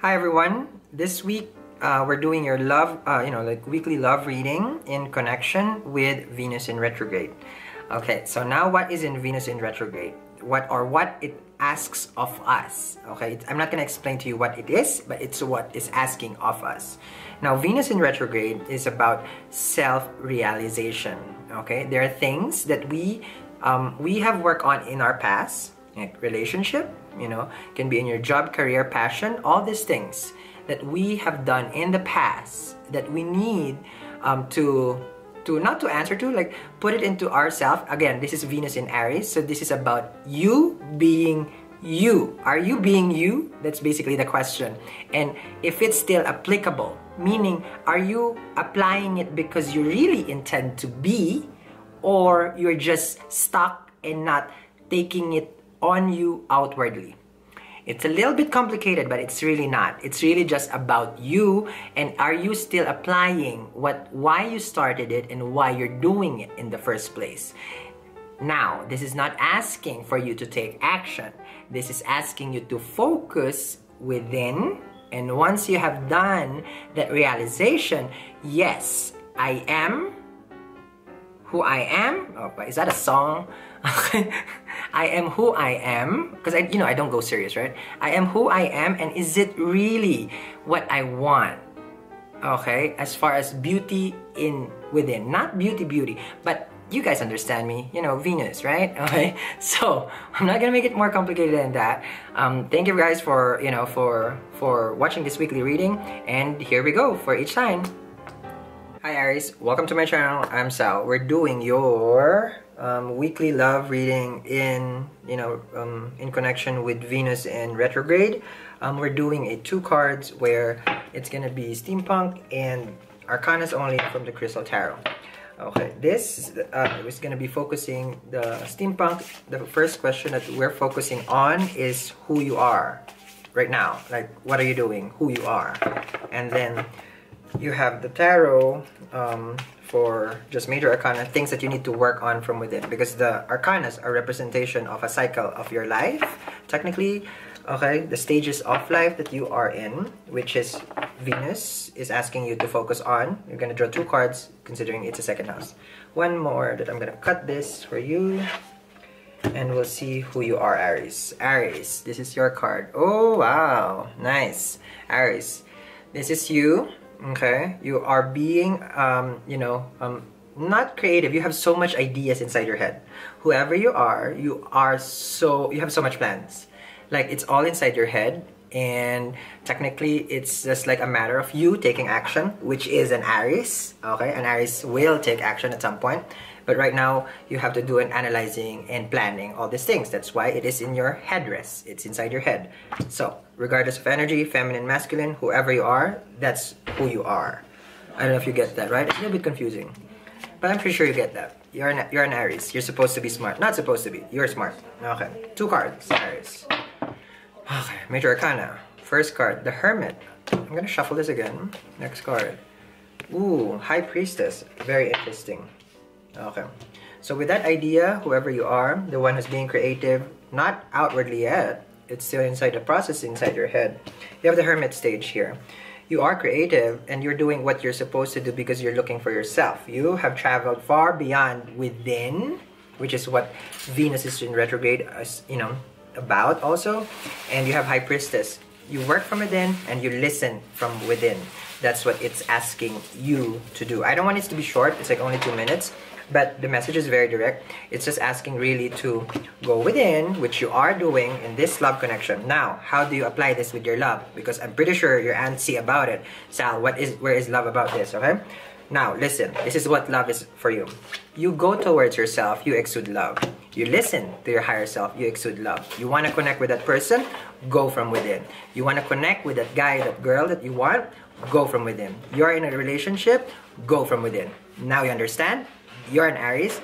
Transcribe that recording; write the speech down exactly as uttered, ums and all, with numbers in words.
Hi everyone, this week uh, we're doing your love, uh, you know, like weekly love reading in connection with Venus in retrograde. Okay, so now what is in Venus in retrograde? What or what it asks of us, okay? I'm not gonna explain to you what it is, but it's what it's asking of us. Now, Venus in retrograde is about self-realization, okay? There are things that we, um, we have worked on in our past, like relationship, you know, can be in your job, career, passion, all these things that we have done in the past that we need um, to, to, not to answer to, like put it into ourselves. Again, this is Venus in Aries, so this is about you being you. Are you being you? That's basically the question. And if it's still applicable, meaning are you applying it because you really intend to be, or you're just stuck and not taking it on you outwardly. It's a little bit complicated, but it's really not. It's really just about you, and are you still applying what, why you started it and why you're doing it in the first place. Now, this is not asking for you to take action. This is asking you to focus within, and once you have done that realization, yes, I am who I am. Oh, is that a song? I am who I am, because I, you know, I don't go serious, right? I am who I am, and is it really what I want? Okay, as far as beauty in within, not beauty, beauty, but you guys understand me, you know, Venus, right? Okay, so I'm not gonna make it more complicated than that. Um, thank you guys for you know for for watching this weekly reading, and here we go for each sign. Hi Aries, welcome to my channel. I'm Sal. We're doing your um, weekly love reading in, you know, um, in connection with Venus in retrograde. Um, we're doing a two cards where it's gonna be steampunk and arcanas only from the Crystal Tarot. Okay, this uh, is gonna be focusing the steampunk. The first question that we're focusing on is who you are right now. Like, what are you doing? Who you are, and then you have the tarot um, for just major arcana, things that you need to work on from within, because the arcanas are representation of a cycle of your life, technically, okay? The stages of life that you are in, which is Venus, is asking you to focus on. You're gonna draw two cards, considering it's a second house. One more that I'm gonna cut this for you, and we'll see who you are, Aries. Aries, this is your card. Oh, wow, nice. Aries, this is you. Okay, you are being, um, you know, um, not creative. You have so much ideas inside your head. Whoever you are, you are so, you have so much plans. Like, it's all inside your head, and technically it's just like a matter of you taking action, which is an Aries. Okay, an Aries will take action at some point, but right now you have to do an analyzing and planning all these things. That's why it is in your headdress. It's inside your head. So regardless of energy, feminine, masculine, whoever you are, that's who you are. I don't know if you get that, right? It's a little bit confusing, but I'm pretty sure you get that. You're an, you're an Aries. You're supposed to be smart. Not supposed to be. You're smart. Okay. Two cards, Aries. Okay, major arcana. First card, the Hermit. I'm gonna shuffle this again. Next card. Ooh, High Priestess. Very interesting. Okay. So with that idea, whoever you are, the one who's being creative, not outwardly yet, it's still inside the process, inside your head. You have the Hermit stage here. You are creative, and you're doing what you're supposed to do because you're looking for yourself. You have traveled far beyond within, which is what Venus is in retrograde, as you know, about also. And you have High Priestess. You work from within and you listen from within. That's what it's asking you to do. I don't want it to be short. It's like only two minutes, but the message is very direct. It's just asking really to go within, which you are doing in this love connection. Now, how do you apply this with your love? Because I'm pretty sure you're antsy about it. Sal, what is, where is love about this? Okay, now listen, this is what love is for you. You go towards yourself, you exude love. You listen to your higher self, you exude love. You want to connect with that person, go from within. You want to connect with that guy, that girl that you want, go from within. You're in a relationship, go from within. Now you understand? You're an Aries.